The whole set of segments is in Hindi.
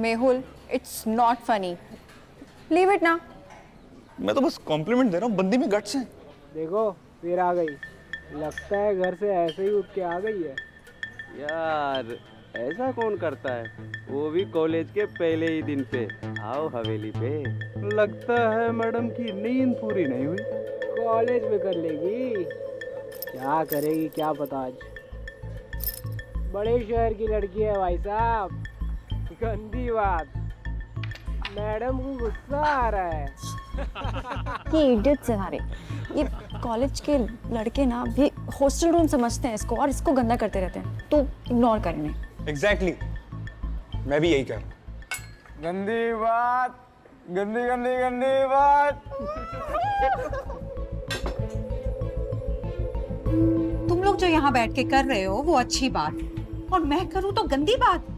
Mehul, it's not funny, leave it ना। मैं तो बस कॉम्प्लीमेंट दे रहा हूँ, बंदी में गट्स हैं। देखो फिर आ गई, लगता है घर से ऐसे ही उठ के आ गई है। यार ऐसा कौन करता है, वो भी कॉलेज के पहले ही दिन पे। आओ हवेली पे। लगता है मैडम की नींद पूरी नहीं हुई। कॉलेज में कर लेगी, क्या करेगी क्या पता। आज बड़े शहर की लड़की है भाई साहब, गंदी बात। मैडम को गुस्सा आ रहा है। ये इडियट से हारे, ये कॉलेज के लड़के ना भी हॉस्टल रूम समझते हैं इसको, और इसको गंदा करते रहते हैं, तो इग्नोर करने। एग्जैक्टली मैं भी यही कर। गंदी बात, गंदी गंदी गंदी बात। तुम लोग जो यहाँ बैठ के कर रहे हो वो अच्छी बात, और मैं करूँ तो गंदी बात।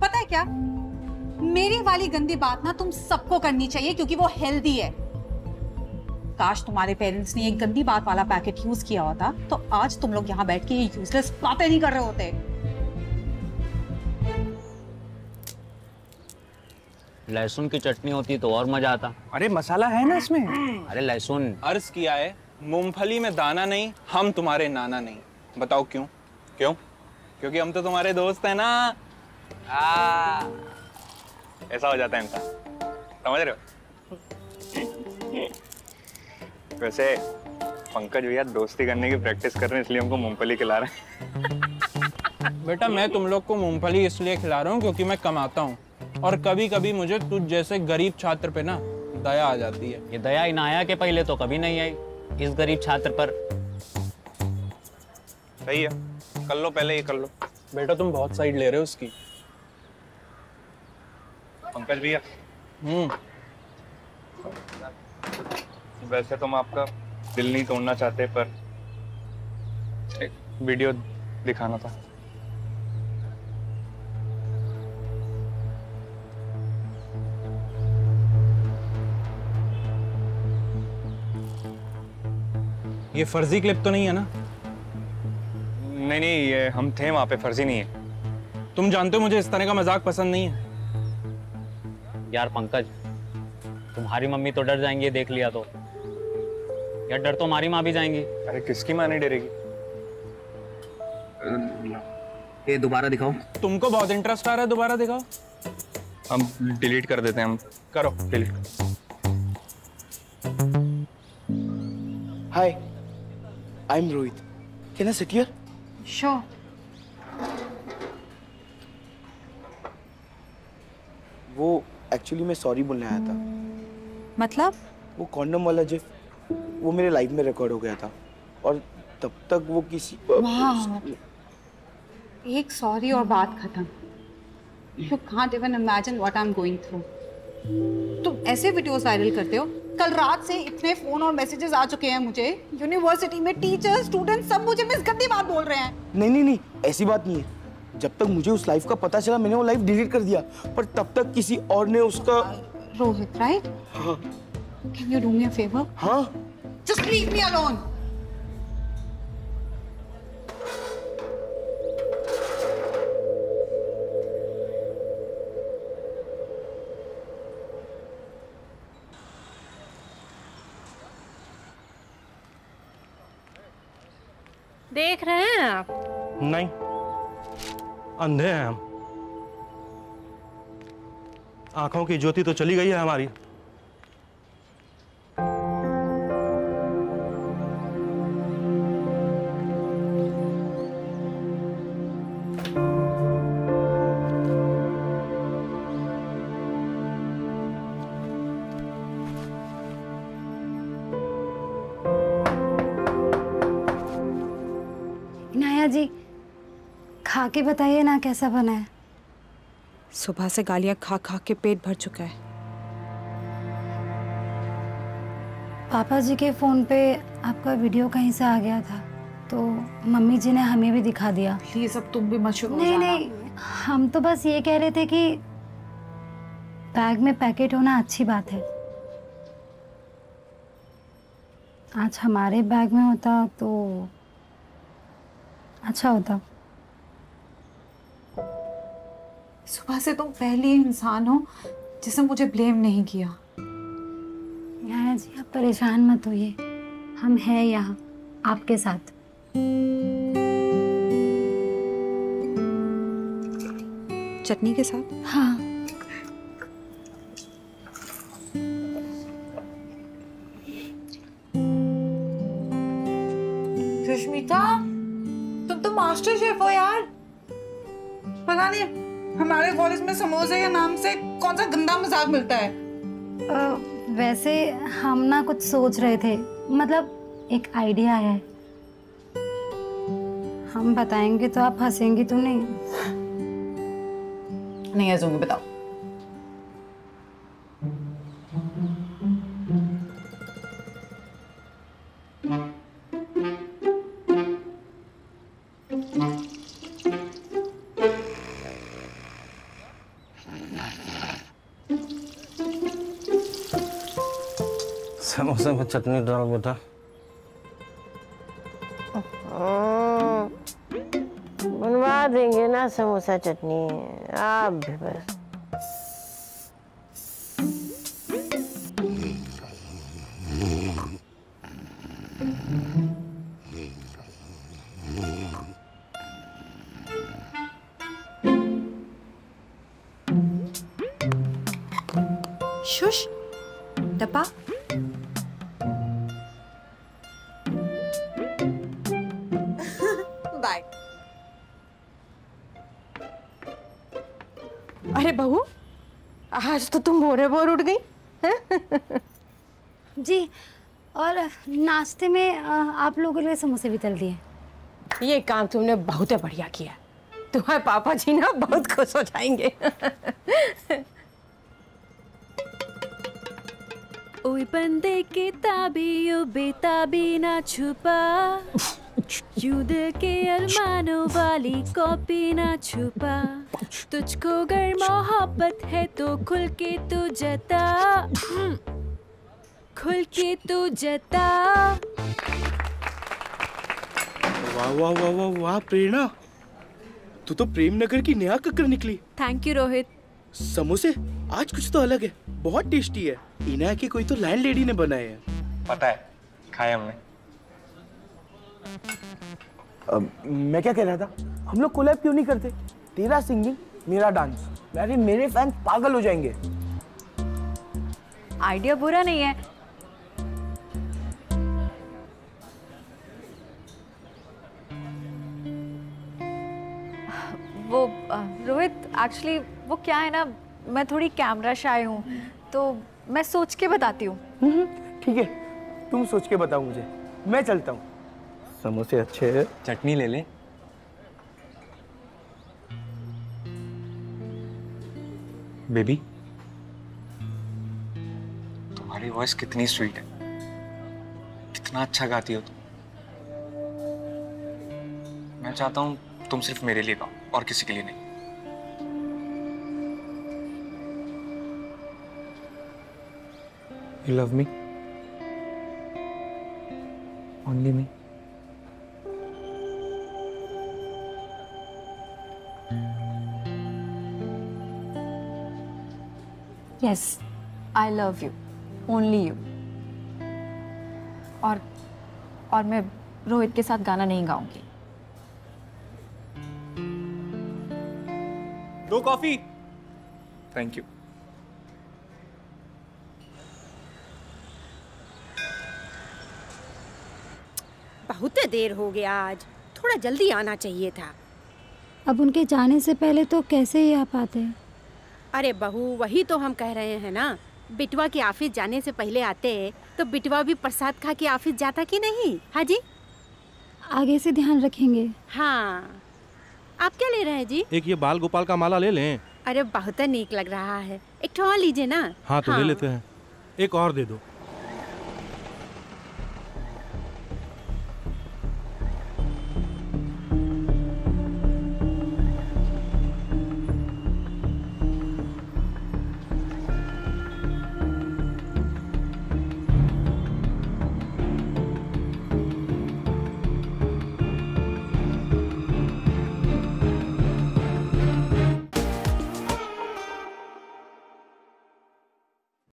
पता है क्या, मेरी वाली गंदी बात ना तुम सबको करनी चाहिए क्योंकि वो हेल्दी है। काश तुम्हारे पेरेंट्स ने एक गंदी बात वाला पैकेट यूज किया होता, तो आज तुम लोग यहाँ बैठ के ये यूजलेस बातें नहीं कर रहे होते। लहसुन की चटनी होती तो और मजा आता। अरे मसाला है ना इसमें। अरे लहसुन। अर्ज किया है, मूंगफली में दाना नहीं, हम तुम्हारे नाना नहीं। बताओ क्यों? क्यों? क्योंकि हम तो तुम्हारे दोस्त है ना। ऐसा हो जाता है इनका, समझ रहे हो? वैसे पंकज भैया दोस्ती करने की प्रैक्टिस कर रहे हैं, इसलिए हमको मूंगफली खिला रहे हैं। बेटा मैं तुम लोग को मूंगफली इसलिए खिला रहा हूँ क्योंकि मैं कमाता हूँ, और कभी कभी मुझे तुझ जैसे गरीब छात्र पे ना दया आ जाती है। ये दया इनाया के पहले तो कभी नहीं आई इस गरीब छात्र पर। सही है, कर लो पहले ये कर लो। बेटा तुम बहुत साइड ले रहे हो उसकी। पंकज भैया वैसे तो मैं आपका दिल नहीं तोड़ना चाहते, पर एक वीडियो दिखाना था। ये फर्जी क्लिप तो नहीं है ना? नहीं नहीं, ये हम थे वहां पे, फर्जी नहीं है। तुम जानते हो मुझे इस तरह का मजाक पसंद नहीं है। यार पंकज तुम्हारी मम्मी तो डर जाएंगी देख लिया तो। यार डर तो हमारी माँ भी जाएंगी। अरे किसकी माँ नहीं डरेगी। ये दोबारा दिखाओ। तुमको बहुत इंटरेस्ट आ रहा है, दोबारा दिखाओ। हम डिलीट कर देते हैं। हम करो delete. Hi I am Rohit, can I sit here? Sure. वो एक्चुअली मैं सॉरी बोलने आया था। मतलब? वो कॉन्डम वाला जिफ, वो मेरे लाइफ में रिकॉर्ड हो गया था, और तब तक वो किसी एक सॉरी और बात खत्म। You can't even imagine what I'm going through. तुम ऐसे वीडियोस वायरल करते हो। कल रात से इतने फोन और मैसेजेस आ चुके हैं मुझे, यूनिवर्सिटी में टीचर स्टूडेंट सब मुझे मिस गंदी बात बोल रहे हैं। नहीं नहीं नहीं, ऐसी बात नहीं है। जब तक मुझे उस लाइफ का पता चला मैंने वो लाइफ डिलीट कर दिया, पर तब तक किसी और ने उसका। रोहित राइट? हाँ। Can you do me a favor? हाँ? Just leave me alone. देख रहे हैं आप? नहीं, अंधे हैं हम। आंखों की ज्योति तो चली गई है हमारी। नाया जी खा के बताइए ना कैसा बना है। सुबह से गालियां खा खा के पेट भर चुका है। पापा जी के फोन पे आपका वीडियो कहीं से आ गया था, तो मम्मी जी ने हमें भी दिखा दिया। प्लीज अब तुम भी मत शुरू हो जाना। नहीं नहीं, हम तो बस ये कह रहे थे कि बैग में पैकेट होना अच्छी बात है। आज हमारे बैग में होता तो अच्छा होता। सुबह से तुम पहले इंसान हो जिसने मुझे ब्लेम नहीं किया। नाना जी आप परेशान मत होइए, हम हैं यहाँ आपके साथ। चटनी के साथ? हाँ। सुष्मिता तुम तो मास्टर शेफ हो यार। पता नहीं हमारे कॉलेज में समोसे के नाम से कौन सा गंदा मजाक मिलता है। वैसे हम ना कुछ सोच रहे थे, मतलब एक आइडिया है। हम बताएंगे तो आप हंसेंगी तो नहीं? नहीं हंसूंगी, बताओ। समोसे में चटनी डाल बेटा। बनवा देंगे ना समोसा चटनी आप भी बस। शुश डब्बा बहू आज तो तुम भोरे-भोर उठ गई हैं? जी, और नाश्ते में आप लोगों के लिए समोसे भी तल दिए। ये काम तुमने बहुत बढ़िया किया, तुम्हारे पापा जी ना बहुत खुश हो जाएंगे। ओए बंदे के ताबी ओ बेताबी ना छुपा, युद्ध के अरमानों वाली कॉपी ना छुपा, तुझको अगर मोहब्बत है तो खुल के तू जता, खुल के तू जता। वाह वाह वाह वाह वाह प्रेरणा, तू तो प्रेम नगर की नया कक्कर निकली। Thank you Rohit. समोसे आज कुछ तो अलग है, बहुत टेस्टी है। इना की कोई तो लैंड लेडी ने बनाए हैं। पता है खाया हमने। मैं क्या कह रहा था, हम लोग कोलैब क्यों नहीं करते? तेरा सिंगिंग मेरा डांस, अरे मेरे फैंस पागल हो जाएंगे। आइडिया बुरा नहीं है। वो रोहित एक्चुअली वो क्या है ना, मैं थोड़ी कैमरा शाय हूँ तो मैं सोच के बताती हूँ। ठीक है तुम सोच के बताओ मुझे, मैं चलता हूँ। समोसे अच्छे हैं, चटनी ले ले। बेबी तुम्हारी वॉइस कितनी स्वीट है, कितना अच्छा गाती हो तुम। मैं चाहता हूँ तुम सिर्फ मेरे लिए गाओ और किसी के लिए नहीं। You love me, only me. Yes, I love you, only you. और मैं रोहित के साथ गाना नहीं गाऊंगी। दो कॉफी। Thank you. बहुत देर हो गया, आज थोड़ा जल्दी आना चाहिए था। अब उनके जाने से पहले तो कैसे ही आ पाते हैं? अरे बहू वही तो हम कह रहे हैं ना, बिटवा के ऑफिस जाने से पहले आते तो बिटवा भी प्रसाद खा के ऑफिस जाता कि नहीं। हाँ जी आगे से ध्यान रखेंगे। हाँ आप क्या ले रहे हैं जी? एक ये बाल गोपाल का माला ले लें। अरे बहुत नीक लग रहा है, एक ठो लीजिए ना। हाँ तो हाँ। ले लेते हैं, एक और दे दो।